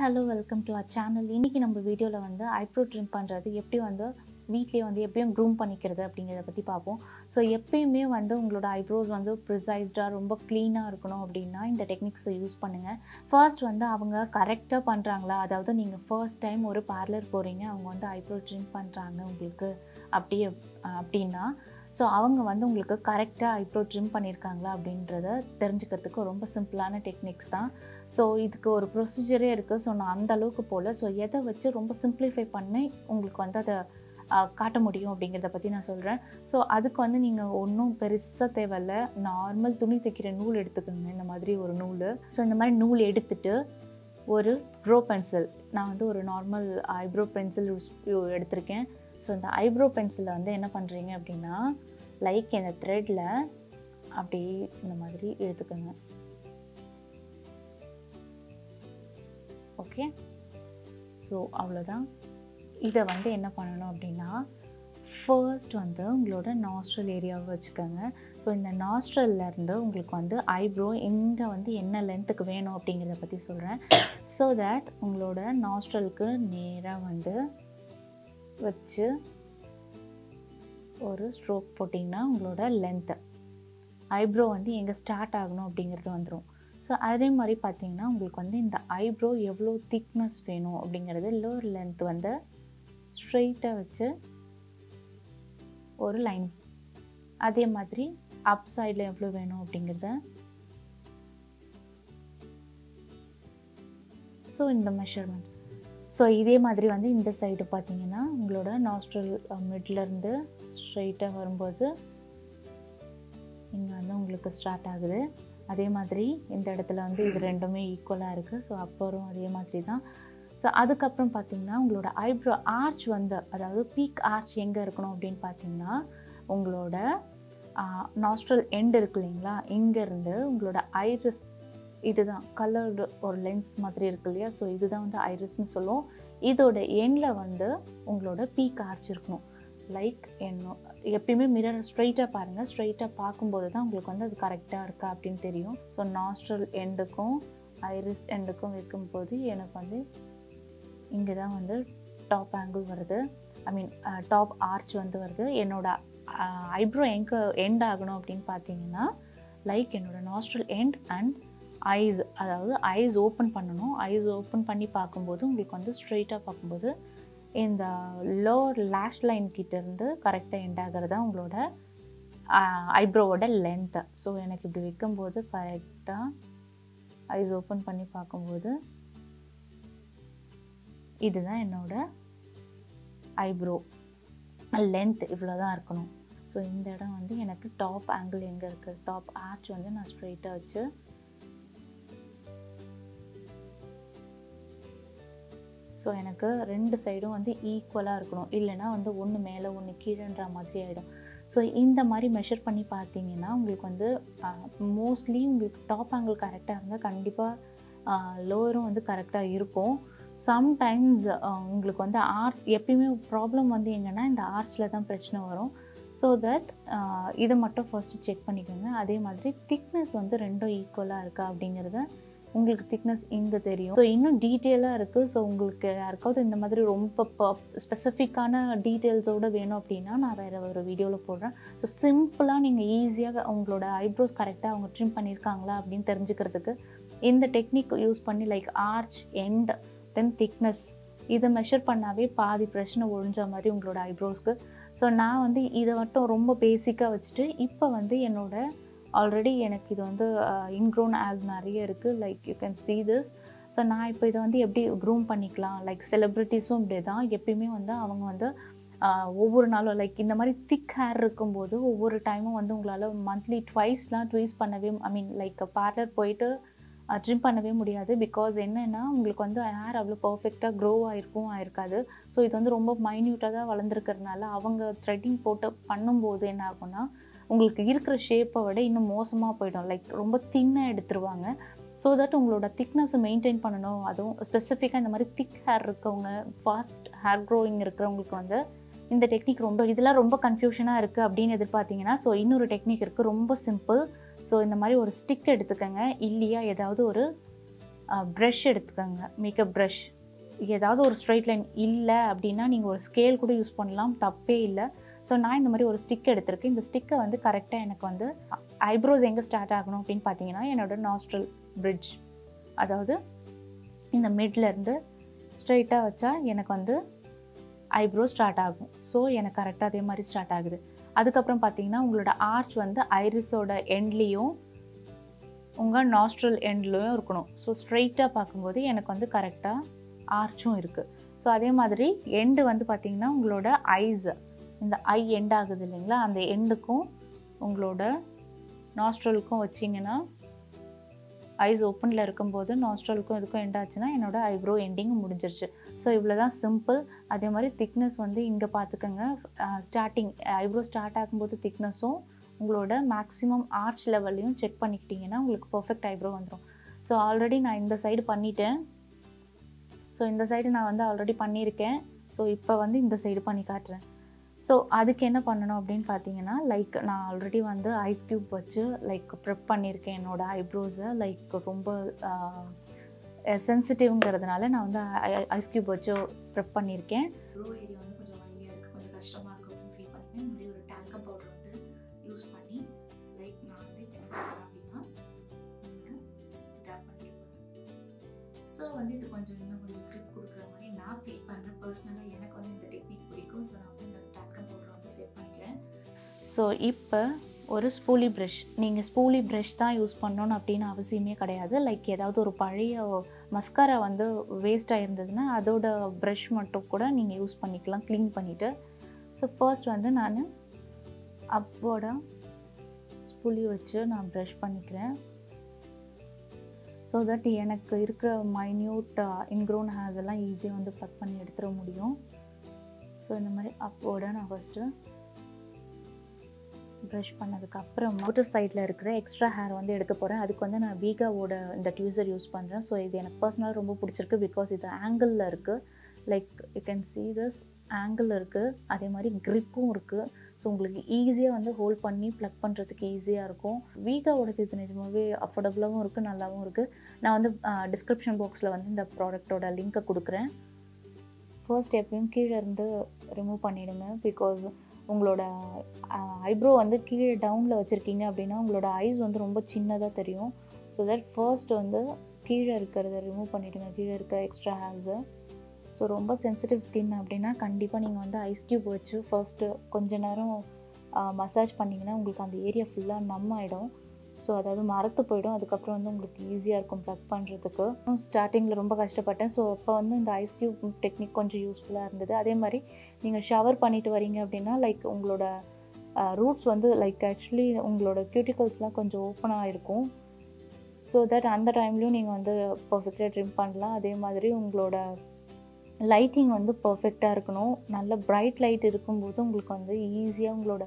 Hello, welcome to our channel. இன்னைக்கு நம்ம வீடியோல வந்து ஐப்ரோ ட்ரிம் பண்றது எப்படி வந்து வீட்லயே வந்து எப்பவும் groom பண்ணிக்கிறது அப்படிங்கறத பத்தி பாப்போம். சோ எப்பயுமே வந்து உங்களோட ஐப்ரோஸ் வந்து ப்ரிசைஸ்டா ரொம்ப க்ளீனா இருக்கணும் அப்படினா இந்த டெக்னிக்ஸ் யூஸ் பண்ணுங்க. ஃபர்ஸ்ட் வந்து அவங்க கரெக்ட்டா பண்றாங்களா? அதாவது நீங்க ஃபர்ஸ்ட் டைம் ஒரு பார்லர் போறீங்க, அவங்க வந்து ஐப்ரோ ட்ரிம் பண்றாங்க உங்களுக்கு அப்படினா சோ அவங்க வந்து உங்களுக்கு கரெக்ட்டா ஐப்ரோ ட்ரிம் பண்ணிருக்காங்களா அப்படின்றதை தெரிஞ்சுக்கிறதுக்கு ரொம்ப சிம்பிளான டெக்னிக்ஸ் தான். சோ இதுக்கு ஒரு ப்ரொசீஜரே இருக்கு. சோ நான் அந்த அளவுக்கு போல சோ எதை வச்சு ரொம்ப சிம்பிளிஃபை பண்ணி உங்களுக்கு வந்து அத காட்ட முடியும் அப்படிங்கறத பத்தி நான் சொல்றேன். சோ அதுக்கு வந்து நீங்க ஒண்ணும் பெருசா தேவையில்ல, நார்மல் துணி தைக்கிற நூல் எடுத்துக்கோங்க. இந்த மாதிரி ஒரு நூல், சோ இந்த மாதிரி நூல் எடுத்துட்டு ஒரு ப்ரோ பென்சில், நான் வந்து ஒரு நார்மல் ஐப்ரோ பென்சில் எடுத்திருக்கேன். சோ இந்த ஐப்ரோ பென்சில்ல வந்து என்ன பண்றீங்க அப்படின்னா லைக் இந்த த்ரெட்ல அப்படியே இந்த மாதிரி எடுத்துக்கோங்க. ஓகே, சோ அவ்வளவுதான். இதை வந்து என்ன பண்ணணும் அப்படின்னா ஃபர்ஸ்ட் வந்து உங்களோட நாஸ்ட்ரல் ஏரியாவை வச்சுக்கோங்க. ஸோ இந்த நாஸ்ட்ரல்லேருந்து உங்களுக்கு வந்து ஐப்ரோ எங்கே வந்து என்ன லென்த்துக்கு வேணும் அப்படிங்கிறத பற்றி சொல்கிறேன். ஸோ தேட் உங்களோட நாஸ்ட்ரலுக்கு நேராக வந்து வச்சு ஒரு ஸ்ட்ரோக் போட்டிங்கன்னா உங்களோட லென்த்து ஐப்ரோ வந்து எங்கே ஸ்டார்ட் ஆகணும் அப்படிங்கிறது வந்துடும். ஸோ அதே மாதிரி பார்த்தீங்கன்னா உங்களுக்கு வந்து இந்த ஐப்ரோ எவ்வளோ திக்னஸ் வேணும் அப்படிங்கிறது லோவர் லென்த் வந்து ஸ்ட்ரெயிட்டாக வச்சு ஒரு லைன், அதே மாதிரி அப் சைடில் எவ்வளோ வேணும் அப்படிங்கிறத. ஸோ இந்த மெஷர்மெண்ட். ஸோ இதே மாதிரி வந்து இந்த சைடு பார்த்தீங்கன்னா உங்களோட நாஸ்ட்ரல் மிட்லேருந்து ஸ்ட்ரெயிட்டாக வரும்போது இங்கே வந்து உங்களுக்கு ஸ்டார்ட் ஆகுது. அதே மாதிரி இந்த இடத்துல வந்து இது ரெண்டுமே ஈக்குவலாக இருக்குது. ஸோ அப்பறம் அதே மாதிரி தான். ஸோ அதுக்கப்புறம் பார்த்திங்கன்னா உங்களோட ஐப்ரோ ஆர்ச் வந்து அதாவது பீக் ஆர்ச் எங்கே இருக்கணும் அப்படின்னு பார்த்திங்கன்னா உங்களோட நாஸ்ட்ரல் எண்ட் இருக்கு இல்லைங்களா, இங்கேருந்து உங்களோட ஐரிஸ், இதுதான் கலர்டு ஒரு லென்ஸ் மாதிரி இருக்கு இல்லையா, ஸோ இதுதான் வந்து ஐரிஸ்ன்னு சொல்லுவோம். இதோட எண்டில் வந்து உங்களோட பீக் ஆர்ச் இருக்கணும். லைக் என்ன எப்பயுமே மிரர் ஸ்ட்ரைட்டாக பாருங்கள். ஸ்ட்ரைட்டாக பார்க்கும்போது தான் உங்களுக்கு வந்து அது கரெக்டாக இருக்கா அப்படின்னு தெரியும். ஸோ நாஸ்ட்ரல் எண்டுக்கும் ஐரிஸ் எண்டுக்கும் வைக்கும்போது எனக்கு வந்து இங்கே தான் வந்து டாப் ஆங்கிள் வருது, ஐ மீன் டாப் ஆர்ச் வந்து வருது. என்னோடய ஐப்ரோ எங்கே எண்ட் ஆகணும் அப்படின்னு பார்த்தீங்கன்னா லைக் என்னோடய நாஸ்ட்ரல் எண்ட் அண்ட் ஐஸ், அதாவது ஐஸ் ஓப்பன் பண்ணணும். ஐஸ் ஓப்பன் பண்ணி பார்க்கும்போது உங்களுக்கு வந்து ஸ்ட்ரைட்டாக பார்க்கும்போது இந்த லோவர் லேஷ் லைன் கிட்டேருந்து கரெக்டாக எண்ட் ஆகிறது தான் உங்களோட ஐப்ரோவோட லென்த்து. ஸோ எனக்கு இப்படி வைக்கும்போது கரெக்டாக ஐஸ் ஓப்பன் பண்ணி பார்க்கும்போது இதுதான் என்னோடய ஐப்ரோ லென்த், இவ்வளோ தான் இருக்கணும். ஸோ இந்த இடம் வந்து எனக்கு டாப் ஆங்கிள் எங்கே இருக்குது, டாப் ஆர்ச் வந்து நான் ஸ்ட்ரெயிட்டாக வச்சு ஸோ எனக்கு ரெண்டு சைடும் வந்து ஈக்குவலாக இருக்கணும். இல்லைனா வந்து ஒன்று மேலே ஒன்று கீழேன்ற மாதிரி ஆகிடும். ஸோ இந்த மாதிரி மெஷர் பண்ணி பார்த்தீங்கன்னா உங்களுக்கு வந்து மோஸ்ட்லி உங்களுக்கு டாப் ஆங்கிள் கரெக்டாக இருந்தால் கண்டிப்பாக லோவரும் வந்து கரெக்டாக இருக்கும். சம்டைம்ஸ் உங்களுக்கு வந்து ஆர்ச் எப்பயுமே ப்ராப்ளம் வந்து எங்கன்னா இந்த ஆர்ச்சில் தான் பிரச்சனை வரும். ஸோ தட் இதை மட்டும் ஃபர்ஸ்ட்டு செக் பண்ணிக்கோங்க. அதே மாதிரி திக்னஸ் வந்து ரெண்டும் ஈக்குவலாக இருக்கா அப்படிங்கிறத உங்களுக்கு திக்னஸ் இங்கே தெரியும். ஸோ இன்னும் டீட்டெயிலாக இருக்குது. ஸோ உங்களுக்கு யாருக்காவது இந்த மாதிரி ரொம்ப ஸ்பெசிஃபிக்கான டீட்டெயில்ஸோடு வேணும் அப்படின்னா நான் வேறு ஒரு வீடியோவில் போடுறேன். ஸோ சிம்பிளாக நீங்கள் ஈஸியாக உங்களோட ஐப்ரோஸ் கரெக்டாக அவங்க ட்ரிம் பண்ணியிருக்காங்களா அப்படின்னு தெரிஞ்சுக்கிறதுக்கு இந்த டெக்னிக் யூஸ் பண்ணி like arch end then thickness இதை மெஷர் பண்ணாவே பாதி பிரச்சனை ஒழிஞ்ச மாதிரி உங்களோட ஐப்ரோஸ்க்கு. ஸோ நான் வந்து இதை மட்டும் ரொம்ப பேசிக்காக வச்சுட்டு இப்போ வந்து என்னோடய ஆல்ரெடி எனக்கு இது வந்து இன்க்ரோன் ஆஸ் நிறைய இருக்குது, like you can see this. So நான் இப்போ இதை வந்து எப்படி க்ரூம் பண்ணிக்கலாம், லைக் செலிப்ரிட்டிஸும் இப்படி தான் எப்பயுமே வந்து அவங்க வந்து ஒவ்வொரு நாளும் லைக் இந்த மாதிரி திக் ஹேர் இருக்கும்போது ஒவ்வொரு டைமும் வந்து உங்களால் மந்த்லி ட்வைஸ் பண்ணவே ஐ மீன் லைக் பார்லர் போயிட்டு ட்ரிம் பண்ணவே முடியாது. பிகாஸ் என்னென்னா உங்களுக்கு வந்து ஹேர் அவ்வளோ பர்ஃபெக்டாக க்ரோ ஆகிருக்கும் ஆகிருக்காது. ஸோ இது வந்து ரொம்ப மைன்யூட்டாக தான் வளர்ந்துருக்கிறதுனால அவங்க த்ரெட்டிங் போட்டு பண்ணும்போது என்ன ஆகும்னா உங்களுக்கு இருக்கிற ஷேப்பை விட இன்னும் மோசமாக போயிடும், லைக் ரொம்ப தின்னாக எடுத்துருவாங்க. ஸோ தட் உங்களோட திக்னஸை மெயின்டைன் பண்ணணும். அதுவும் ஸ்பெசிஃபிக்காக இந்த மாதிரி திக் ஹேர் இருக்கவங்க, ஃபாஸ்ட் ஹேர் க்ரோயிங் இருக்கிறவங்களுக்கு வந்து இந்த டெக்னிக் ரொம்ப இதெல்லாம் ரொம்ப கன்ஃபியூஷனாக இருக்குது அப்படின்னு எதிர்பார்த்திங்கன்னா ஸோ இன்னொரு டெக்னிக் இருக்குது, ரொம்ப சிம்பிள். ஸோ இந்த மாதிரி ஒரு ஸ்டிக் எடுத்துக்கோங்க, இல்லையா ஏதாவது ஒரு brush எடுத்துக்கங்க மேக்கப் brush ஏதாவது ஒரு ஸ்ட்ரைட் லைன் இல்ல அப்படினா நீங்க ஒரு ஸ்கேல் கூட யூஸ் பண்ணலாம் தப்பே இல்ல சோ நான் இந்த மாதிரி ஒரு ஸ்டிக் எடுத்துக்கிட்டேன் இந்த ஸ்டிக்க வந்து கரெக்ட்டா எனக்கு வந்து ஐப்ரோஸ் எங்க ஸ்டார்ட் ஆகணும் அப்படிን பாத்தீங்கனா என்னோட nostril bridge அதாவது இந்த மிட்ல இருந்து ஸ்ட்ரைட்டா வச்சா எனக்கு வந்து ஐப்ரோ ஸ்டார்ட் ஆகும் சோ எனக்கு கரெக்ட்டா அதே மாதிரி ஸ்டார்ட் ஆகுது அதுக்கு அப்புறம் பாத்தீங்கனா உங்களோட ஆர்ச் வந்து ஐரிஸோட எண்ட்லயும் உங்க nostril எண்ட்லயும் இருக்கணும் சோ ஸ்ட்ரைட்டா பாக்கும்போது எனக்கு வந்து கரெக்ட்டா ஆர்ச்சும் இருக்கு சோ அதே மாதிரி எண்ட் வந்து பாத்தீங்கனா உங்களோட ஐஸ் இந்த ஐ எண்ட் ஆகுது இல்லீங்களா அந்த எண்டுக்கும் உங்களோட nostril-க்கும் வச்சீங்கனா ஐஸ் ஓபன்ல இருக்கும்போது nostril-க்கும் இதுக்கும் எண்ட் ஆச்சுனா என்னோட ஐப்ரோ எண்டிங் முடிஞ்சிருச்சு சோ இவ்ளோதான் சிம்பிள் அதே மாதிரி thickness வந்து இங்க பாத்துக்கங்க ஸ்டார்டிங் ஐப்ரோ ஸ்டார்ட் ஆகும்போது thickness-உம் உங்களோட maximum arch level-ஐயும் செக் பண்ணிக்கிட்டீங்கனா உங்களுக்கு perfect ஐப்ரோ வந்துரும் சோ ஆல்ரெடி நான் இந்த சைடு பண்ணிட்டேன் சோ இந்த சைடு நான் வந்து ஆல்ரெடி பண்ணியிருக்கேன் சோ இப்போ வந்து இந்த சைடு பண்ணி காட்றேன் சோ அதுக்கு என்ன பண்ணனும் அப்படிን பாத்தீங்கனா லைக் நான் ஆல்ரெடி வந்து ஐஸ் கியூப் வச்சு லைக் பிரெப் பண்ணிருக்கேன் என்னோட ஐப்ரோஸை லைக் ரொம்ப சென்சிட்டிவ்ங்கிறதுனால நான் வந்து ஐஸ் கியூப் வச்சு பிரெப் பண்ணிருக்கேன் ப்ரோ ஏரியா வந்து கொஞ்சம் வங்கியா இருக்கு கொஞ்சம் கஷ்டமா இருக்கு அப்படி ஃபீல் பண்ணேன் இந்த மாதிரி ஒரு டால்கம் பவுடர் வந்து யூஸ் பண்ணி லைக் நான் வந்து டேப் பண்ணினா டேப் பண்ணி சோ வந்து இது கொஞ்சம் இன்னும் கொஞ்சம் கிரிப் கொடுக்குற மாதிரி நான் ஃபீல் பண்ற पर्सनலா எனக்கு வந்து இந்த டெக்னிக் பிடிக்கும் சோ So இப்போ ஒரு ஸ்பூலி பிரஷ் நீங்க ஸ்பூலி பிரஷ் தான் யூஸ் பண்ணனும் அப்படின அவசியமே கிடையாது லைக் ஏதாவது ஒரு பழைய மஸ்காரா வந்து வேஸ்ட் ஆயிருந்ததுனா அதோட பிரஷ் மட்டும் கூட நீங்க யூஸ் பண்ணிக்கலாம் க்ளீன் பண்ணிட்டு சோ ஃபர்ஸ்ட் வந்து நான் அப்போட ஸ்பூலி வச்சு நான் பிரஷ் பண்ணிக்கிறேன் சோ தட் எனக்கு இருக்கிற மைன்யூட் இன்க்ரோன் ஹேர்ஸ் எல்லாம் ஈஸியா வந்து பிளக் பண்ணி எடுத்துற முடியும் சோ இந்த மாதிரி அப்போட நான் ஃபர்ஸ்ட் brush பண்ணதுக்கு அப்புறம் மோட்டர் சைடுல இருக்கிற எக்ஸ்ட்ரா ஹேர் வந்து எடுக்க போறேன் அதுக்கு வந்து நான் வீகாவோட இந்த டியூசர் யூஸ் பண்றேன் சோ இது எனக்கு पर्सनலா ரொம்ப பிடிச்சிருக்கு because இது ஆங்கிள்ல இருக்கு like you can see this angle இருக்கு அதே மாதிரி grip-உம் இருக்கு சோ உங்களுக்கு ஈஸியா வந்து ஹோல்ட் பண்ணி பிளக் பண்றதுக்கு ஈஸியா இருக்கும் வீகாவோட இது நிஜமாவே அஃபோர்டபிளாவும் இருக்கு நல்லாவும் இருக்கு நான் வந்து description box-ல வந்து இந்த ப்ராடக்ட்டோட லிங்கை கொடுக்கிறேன் ஃபர்ஸ்ட் எப்பவும் கீழ இருந்து ரிமூவ் பண்ணிடுங்க because உங்களோட ஐப்ரோ வந்து கீழே டவுனில் வச்சுருக்கீங்க அப்படின்னா உங்களோட ஐஸ் வந்து ரொம்ப சின்னதாக தெரியும் ஸோ தட் ஃபர்ஸ்ட் வந்து கீழே இருக்கிறத ரிமூவ் பண்ணிவிடுங்க கீழே இருக்கிற எக்ஸ்ட்ரா ஹேர்ஸு ஸோ ரொம்ப சென்சிட்டிவ் ஸ்கின் அப்படின்னா கண்டிப்பாக நீங்கள் வந்து ஐஸ் கியூப் வச்சு ஃபர்ஸ்ட்டு கொஞ்ச நேரம் மசாஜ் பண்ணிங்கன்னா உங்களுக்கு அந்த ஏரியா ஃபுல்லாக நம் ஆகிடும் ஸோ அதாவது மறத்து போயிடும் அதுக்கப்புறம் வந்து உங்களுக்கு ஈஸியாக இருக்கும் ப்ளக் பண்ணுறதுக்கு ஸ்டார்டிங்கில் ரொம்ப கஷ்டப்பட்டேன் ஸோ அப்போ வந்து இந்த ஐஸ் கியூப் டெக்னிக் கொஞ்சம் யூஸ்ஃபுல்லாக இருந்தது அதே மாதிரி நீங்கள் ஷவர் பண்ணிட்டு வரீங்க அப்படின்னா லைக் உங்களோட ரூட்ஸ் வந்து லைக் ஆக்சுவலி உங்களோட கியூட்டிகல்ஸ்லாம் கொஞ்சம் ஓப்பனாக இருக்கும் ஸோ தட் அந்த டைம்லையும் நீங்கள் வந்து பர்ஃபெக்டாக ட்ரிம் பண்ணலாம் அதே மாதிரி உங்களோட லைட்டிங் வந்து பர்ஃபெக்டாக இருக்கணும் நல்ல பிரைட் லைட் இருக்கும்போது உங்களுக்கு வந்து ஈஸியாக உங்களோட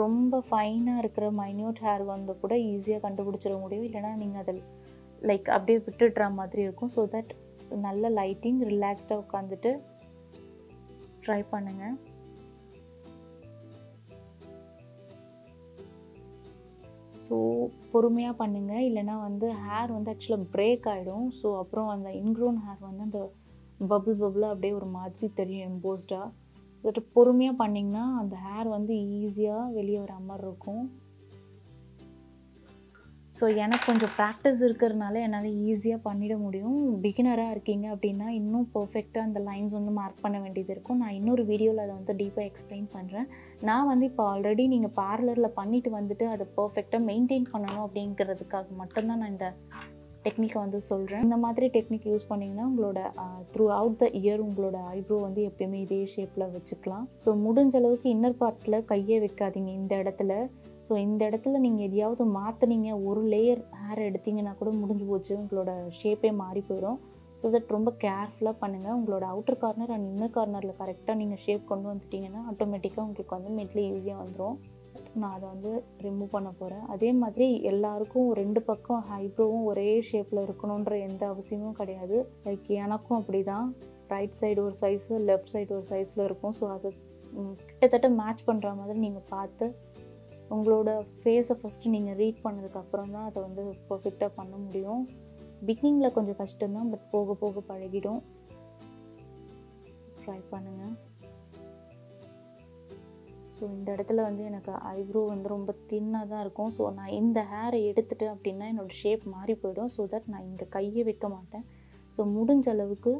ரொம்ப ஃபைனாக இருக்கிற மைன்யூட் ஹேர் வந்து கூட ஈஸியாக கண்டுபிடிச்சிட முடியும் இல்லைனா நீங்கள் அதில் லைக் அப்படியே விட்டுடுற மாதிரி இருக்கும் ஸோ தட் நல்ல லைட்டிங் ரிலாக்ஸ்டாக உட்காந்துட்டு ட்ரை பண்ணுங்கள் ஸோ பொறுமையாக பண்ணுங்கள் இல்லைனா வந்து ஹேர் வந்து ஆக்சுவலாக பிரேக் ஆகிடும் ஸோ அப்புறம் அந்த இன்க்ரோன் ஹேர் வந்து அந்த பபுள் பபுளாக அப்படியே ஒரு மாதிரி தெரியும் எம்போஸ்டாக இதை பொறுமையாக பண்ணிங்கன்னா அந்த ஹேர் வந்து ஈஸியாக வெளியே வர மாதிரி இருக்கும் ஸோ எனக்கு கொஞ்சம் ப்ராக்டிஸ் இருக்கிறதுனால என்னால் ஈஸியாக பண்ணிட முடியும் பிகினராக இருக்கீங்க அப்படின்னா இன்னும் பர்ஃபெக்டாக அந்த லைன்ஸ் வந்து மார்க் பண்ண வேண்டியது இருக்கும் நான் இன்னொரு வீடியோவில் அதை வந்து டீப்பாக எக்ஸ்பிளைன் பண்ணுறேன் நான் வந்து இப்போ ஆல்ரெடி நீங்கள் பார்லரில் பண்ணிட்டு வந்துட்டு அதை பர்ஃபெக்டாக மெயின்டைன் பண்ணணும் அப்படிங்கிறதுக்காக மட்டும்தான் நான் இந்த டெக்னிக்கை வந்து சொல்கிறேன் இந்த மாதிரி டெக்னிக் யூஸ் பண்ணிங்கன்னா உங்களோட த்ரூ அவுட் த இயர் உங்களோட ஐப்ரோ வந்து எப்பயுமே இதே ஷேப்பில் வச்சுக்கலாம் ஸோ முடிஞ்ச அளவுக்கு இன்னர் பார்ட்டில் கையே வைக்காதீங்க இந்த இடத்துல ஸோ இந்த இடத்துல நீங்கள் எதையாவது மாற்றினீங்க ஒரு லேயர் ஹேர் எடுத்தீங்கன்னா கூட முடிஞ்சு போச்சு உங்களோட ஷேப்பே மாறி போயிடும் ஸோ தட் ரொம்ப கேர்ஃபுல்லாக பண்ணுங்கள் உங்களோட அவுட்டர் கார்னர் அண்ட் இன்னர் கார்னரில் கரெக்டாக நீங்கள் ஷேப் கொண்டு வந்துட்டிங்கன்னா ஆட்டோமேட்டிக்காக உங்களுக்கு வந்து மிட்ல ஈஸியாக வந்துடும் நான் அதை வந்து ரிமூவ் பண்ண போகிறேன் அதே மாதிரி எல்லாருக்கும் ரெண்டு பக்கம் ஐப்ரோவும் ஒரே ஷேப்பில் இருக்கணுன்ற எந்த அவசியமும் கிடையாது லைக் எனக்கும் அப்படி தான் ரைட் சைடு ஒரு சைஸு லெஃப்ட் சைடு ஒரு சைஸில் இருக்கும் ஸோ அது கிட்டத்தட்ட மேட்ச் பண்ணுற மாதிரி நீங்கள் பார்த்து உங்களோட ஃபேஸை ஃபஸ்ட்டு நீங்கள் ரீட் பண்ணதுக்கப்புறம் தான் அதை வந்து பர்ஃபெக்டாக பண்ண முடியும் பிகினிங்கில் கொஞ்சம் கஷ்டம்தான், பட் போக போக பழகிடும். ட்ரை பண்ணுங்கள். ஸோ இந்த இடத்துல வந்து எனக்கு ஐப்ரோ வந்து ரொம்ப தின்னாக தான் இருக்கும். ஸோ நான் இந்த ஹேரை எடுத்துட்டேன் அப்படின்னா என்னோடய ஷேப் மாறி போயிடும். ஸோ தட் நான் இந்த கையை வைக்க மாட்டேன். ஸோ முடிஞ்ச அளவுக்கு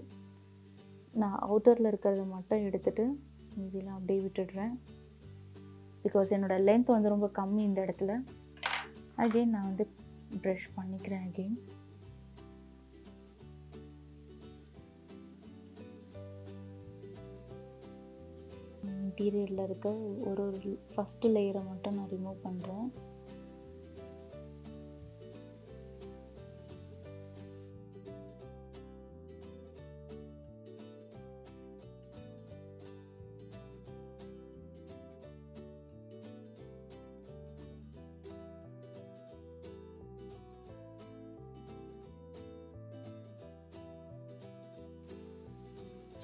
நான் அவுட்டரில் இருக்கிறத மட்டும் எடுத்துகிட்டு இதெல்லாம் அப்படியே விட்டுடுறேன். பிகாஸ் என்னோடய லென்த் வந்து ரொம்ப கம்மி இந்த இடத்துல. அகெயின் நான் வந்து ப்ரஷ் பண்ணிக்கிறேன். அகெயின் இன்டீரியரில் இருக்க ஒரு ஃபஸ்ட்டு லேயரை மட்டும் நான் ரிமூவ் பண்ணுறேன்.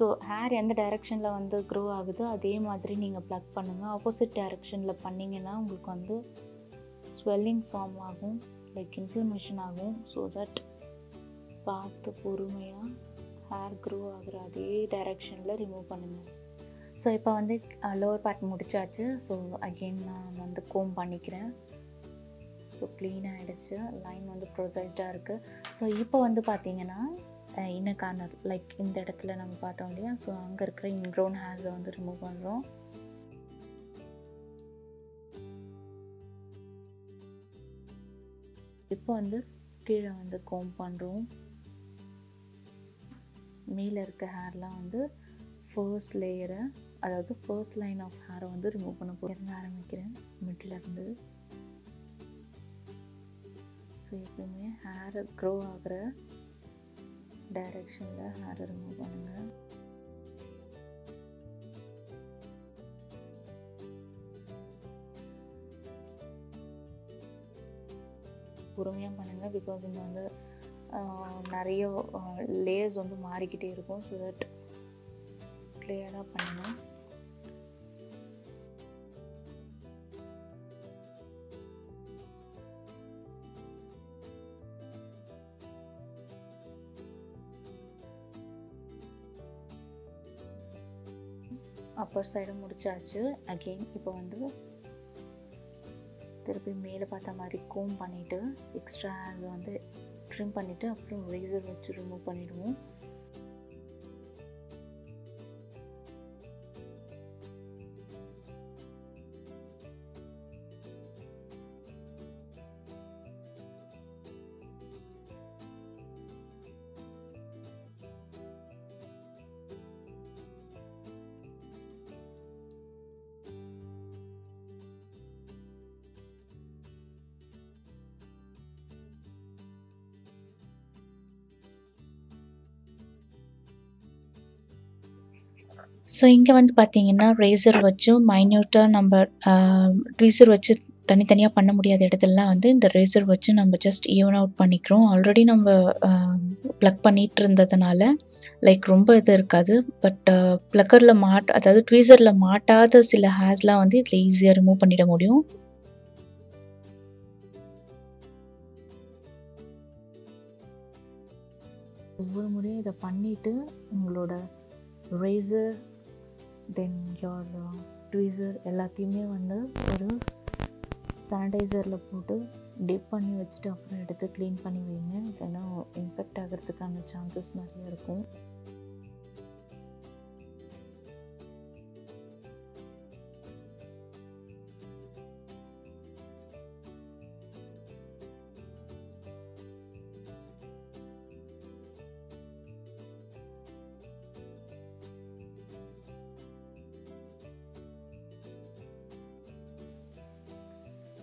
ஸோ ஹேர் எந்த டைரெக்ஷனில் வந்து க்ரோ ஆகுதோ அதே மாதிரி நீங்கள் ப்ளக் பண்ணுங்கள். ஆப்போசிட் டைரெக்ஷனில் பண்ணிங்கன்னா உங்களுக்கு வந்து ஸ்வெல்லிங் ஃபார்ம் ஆகும், லைக் இன்ஃப்ளமேஷன் ஆகும். ஸோ தட் பார்த்து பொறுமையாக ஹேர் க்ரோ ஆகிற அதே டைரெக்ஷனில் ரிமூவ் பண்ணுங்கள். ஸோ இப்போ வந்து லோவர் பார்ட் முடிச்சாச்சு. ஸோ அகெயின் நான் வந்து கோம் பண்ணிக்கிறேன். ஸோ க்ளீன் ஆகிடுச்சு, லைன் வந்து ப்ரொசைஸ்டாக இருக்குது. ஸோ இப்போ வந்து பார்த்திங்கன்னா இன்ன கார்னர், லைக் இந்த இடத்துல நம்ம பார்த்தோம் இல்லையா, ஸோ அங்கே இருக்கிற இன்க்ரௌண்ட் ஹேர்ஸை வந்து ரிமூவ் பண்ணுறோம். இப்போ வந்து கீழே வந்து கோம் பண்ணுறோம். மேலே இருக்க ஹேர்லாம் வந்து ஃபர்ஸ்ட் லேயரை, அதாவது ஃபர்ஸ்ட் லைன் ஆஃப் ஹேரை வந்து ரிமூவ் பண்ண போகிறேன். ஆரம்பிக்கிறேன் மிடில் இருந்து. ஸோ எப்பவுமே ஹேர் க்ரோ ஆகிற டைரெக்ஷனில் ஹேரை ரிமூவ் பண்ணுங்கள். பொறுமையாக பண்ணுங்கள். பிகாஸ் இங்கே வந்து நிறைய லேயர்ஸ் வந்து மாறிக்கிட்டே இருக்கும். ஸோ தட் கிளியராக பண்ணுங்கள். அப்பர் சைடு முடிச்சாச்சு. அகெயின் இப்போ வந்து திருப்பி மேலே பார்த்த மாதிரி கோம் பண்ணிவிட்டு எக்ஸ்ட்ரா ஹேர்ஸை வந்து ட்ரிம் பண்ணிவிட்டு அப்புறம் ரேசர் வச்சு ரிமூவ் பண்ணிவிடுவோம். ஸோ இங்கே வந்து பார்த்திங்கன்னா ரேசர் வச்சு மைன்யூட்டாக நம்ம ட்வீசர் வச்சு தனித்தனியாக பண்ண முடியாத இடத்துலலாம் வந்து இந்த ரேசர் வச்சு நம்ம ஜஸ்ட் ஈவன் அவுட் பண்ணிக்கிறோம். ஆல்ரெடி நம்ம ப்ளக் பண்ணிகிட்டு இருந்ததுனால லைக் ரொம்ப இது இருக்காது. பட் ப்ளக்கரில் அதாவது ட்வீசரில் மாட்டாத சில ஹேர்ஸ்லாம் வந்து இதில் ஈஸியாக ரிமூவ் பண்ணிட முடியும். ஒவ்வொரு முறையும் இதை பண்ணிவிட்டு உங்களோட ரேசர் தென் யோர் ட்வீசர் எல்லாத்தையுமே வந்து ஒரு சானிடைசரில் போட்டு டிப் பண்ணி வச்சுட்டு அப்புறம் எடுத்து க்ளீன் பண்ணி வைங்க. ஏன்னா இன்ஃபெக்ட் ஆகிறதுக்கான சான்சஸ் நிறையா இருக்கும்.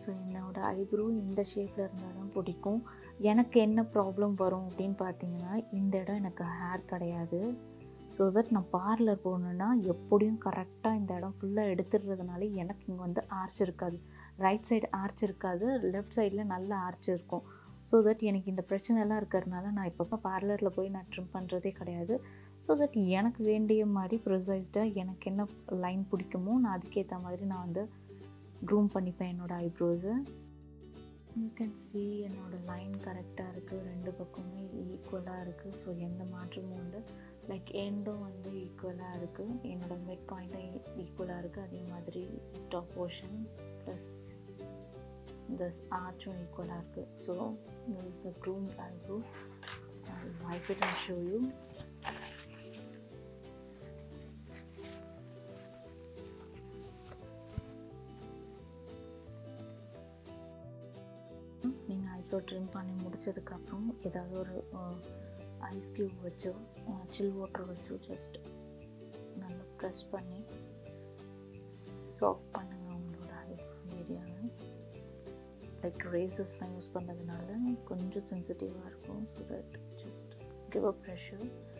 ஸோ என்னோடய ஐப்ரோ இந்த ஷேப்பில் இருந்தால் தான் பிடிக்கும். எனக்கு என்ன ப்ராப்ளம் வரும் அப்படின்னு பார்த்தீங்கன்னா இந்த இடம் எனக்கு ஹேர் கிடையாது. ஸோ தட் நான் பார்லர் போகணுன்னா எப்படியும் கரெக்டாக இந்த இடம் ஃபுல்லாக எடுத்துடுறதுனால எனக்கு இங்கே வந்து ஆர்ச் இருக்காது. ரைட் சைடு ஆர்ச் இருக்காது, லெஃப்ட் சைடில் நல்ல ஆர்ச் இருக்கும். ஸோ தட் எனக்கு இந்த பிரச்சனைலாம் இருக்கிறதுனால நான் இப்போ பார்லரில் போய் நான் ட்ரிம் பண்ணுறதே கிடையாது. ஸோ தட் எனக்கு வேண்டிய மாதிரி ப்ரிசைஸ்டாக எனக்கு என்ன லைன் பிடிக்குமோ நான் அதுக்கேற்ற மாதிரி நான் வந்து க்ரூம் பண்ணிப்பேன் என்னோடய ஐப்ரோஸை. you can see என்னோட line கரெக்ட்டா இருக்கு ரெண்டு பக்கமே ஈக்குவலா இருக்கு சோ எந்த மாற்றமும் இல்ல லைக் எண்டும் வந்து ஈக்குவலா இருக்கு என்னோட mid point ஈக்குவலா இருக்கு அதே மாதிரி top portion plus this arch ஈக்குவலா இருக்கு so this is the groomed eyebrow I'll wipe it and show you trim பண்ணி முடிச்சதுக்கு அப்புறம் ஏதாவது ஒரு ஐஸ் கியூப் வச்சு chill water வச்சு just நல்லா press பண்ணி சாஃப்ட் பண்ணுங்க உங்களோட ஏரியாவை like razors யூஸ் பண்றதுனால கொஞ்சம் சென்சிட்டிவா இருக்கும் so that just give a pressure